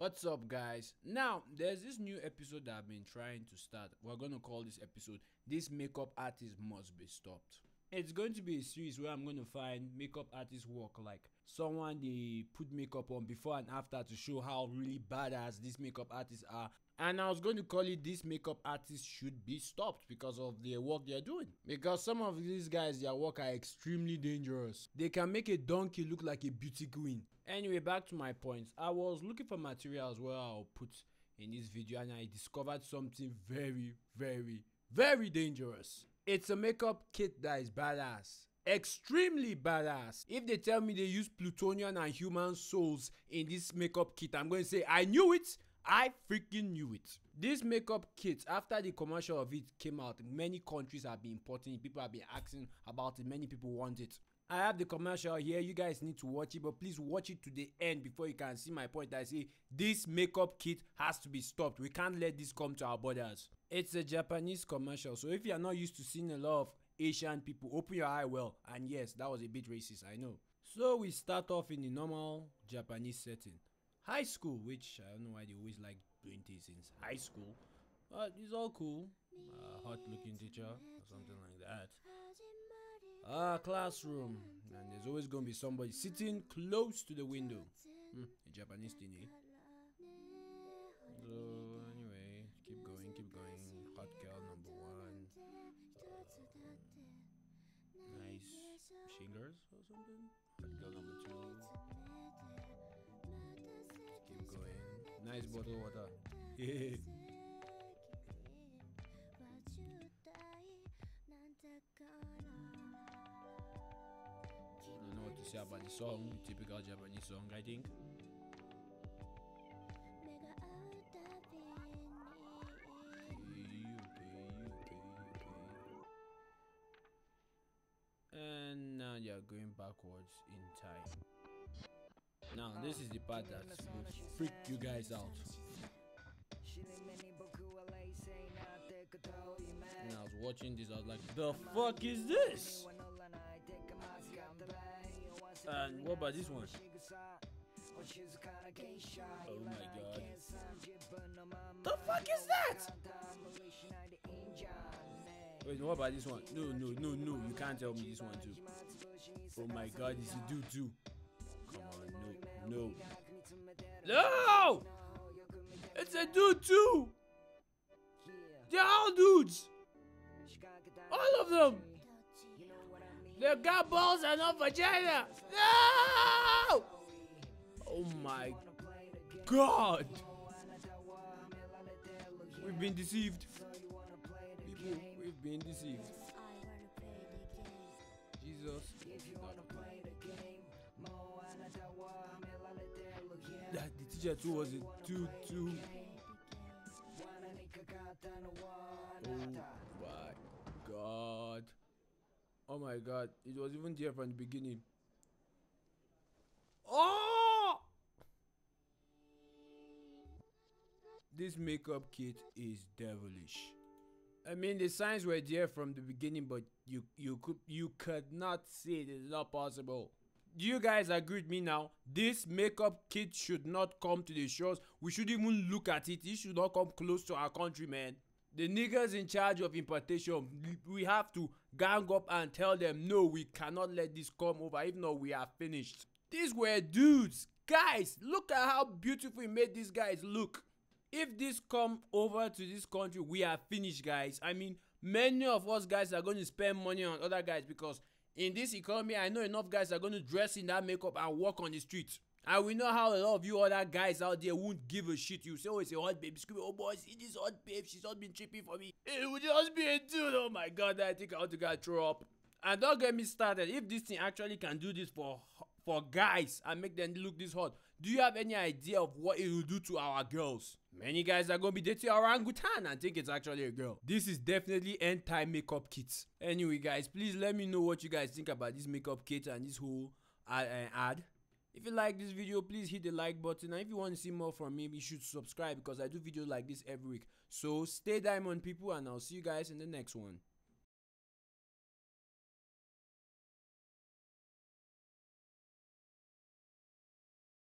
What's up, guys? Now there's this new episode that I've been trying to start. We're gonna call this episode "This Makeup Artist Must Be Stopped." It's going to be a series where I'm gonna find makeup artist work, like someone they put makeup on before and after to show how really badass these makeup artists are. And I was going to call it "This Makeup Artist Should Be Stopped" because of the work they're doing. Because some of these guys, their work are extremely dangerous. They can make a donkey look like a beauty queen. Anyway, back to my points. I was looking for materials where I'll put in this video, and I discovered something very, very, very dangerous. It's a makeup kit that is badass. Extremely badass. If they tell me they use plutonium and human souls in this makeup kit, I'm going to say, I knew it. I freaking knew it. This makeup kit, after the commercial of it came out, many countries have been importing it. People have been asking about it. Many people want it. I have the commercial here. You guys need to watch it, but please watch it to the end before you can see my point. I say this makeup kit has to be stopped. We can't let this come to our borders. It's a Japanese commercial, so if you are not used to seeing a lot of Asian people, open your eye well. And yes, that was a bit racist, I know. So we start off in the normal Japanese setting. High school, which I don't know why they always like doing things since high school, but it's all cool. Hot looking teacher or something like that. Classroom, and there's always gonna be somebody sitting close to the window. A Japanese thingy. So anyway, keep going. Hot girl number one. Nice singers or something. Hot girl number two. Keep going. Nice bottle of water. I don't know what to say about the song, typical Japanese song, I think. And now you're going backwards in time. Now this is the part that will freak you guys out. When I was watching this, I was like, the fuck is this? And what about this one? Oh my god. The fuck is that? Wait, what about this one? No, you can't tell me this one too. Oh my god, it's a dude too. Come on, no! It's a dude too! They're all dudes! All of them! They got balls and not vagina! No! Oh my god! We've been deceived. People, we've been deceived. Jesus. That the teacher too was a tutu. Oh my god. Oh my god, it was even there from the beginning. Oh! This makeup kit is devilish. I mean, the signs were there from the beginning, but you could not see it. It's not possible. Do you guys agree with me now? This makeup kit should not come to the shores. We shouldn't even look at it. It should not come close to our country, man. The niggas in charge of importation, we have to gang up and tell them, no, we cannot let this come over. If not, we are finished. These were dudes. Guys, look at how beautiful he made these guys look. If this come over to this country, we are finished, guys. I mean, many of us guys are going to spend money on other guys because in this economy, I know enough guys are going to dress in that makeup and walk on the street. And we know how a lot of you other guys out there won't give a shit. You say, oh, it's a hot babe. Scream, oh boy, see this hot babe. She's not been tripping for me. It would just be a dude. Oh my god, I think I ought to go throw up. And don't get me started. If this thing actually can do this for guys and make them look this hot, do you have any idea of what it will do to our girls? Many guys are going to be dating orangutan and think it's actually a girl. This is definitely end-time makeup kits. Anyway, guys, please let me know what you guys think about this makeup kit and this whole ad. If you like this video, please hit the like button, and if you want to see more from me, you should subscribe because I do videos like this every week. So stay diamond, people, and I'll see you guys in the next one.